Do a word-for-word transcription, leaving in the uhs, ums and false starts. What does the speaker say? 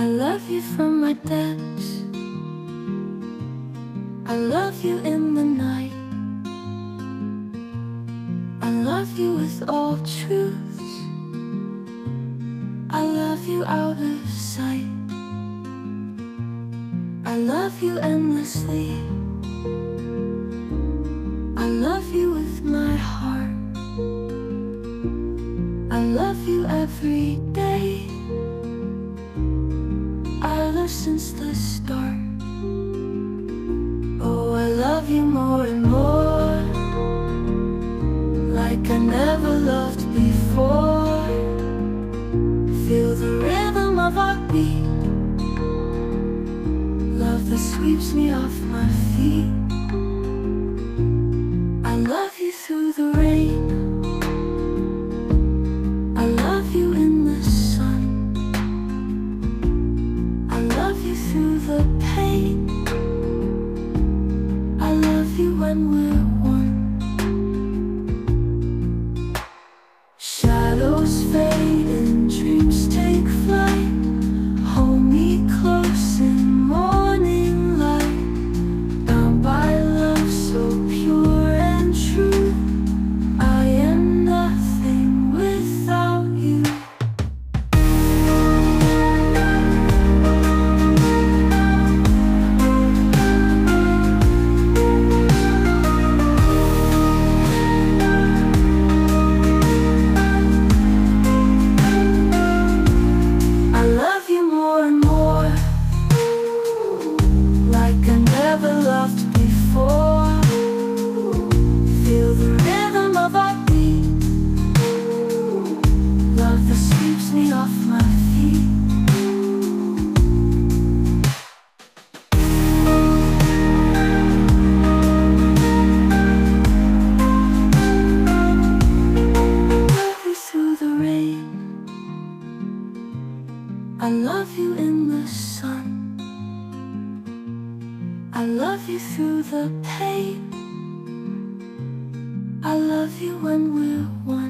I love you from my depths. I love you in the night. I love you with all truths. I love you out of sight. I love you endlessly. I love you with my heart. I love you every day. I love since the start. Oh, I love you more and more, like I never loved before. Feel the rhythm of our beat, love that sweeps me off my feet. I love you through the rain. Through the pain, I love you when we're one. Shadows fade and dreams take flight. Hold me close in morning light. Bound by love so pure and true, I am nothing without you. I love you in the sun. I love you through the pain. I love you when we're one.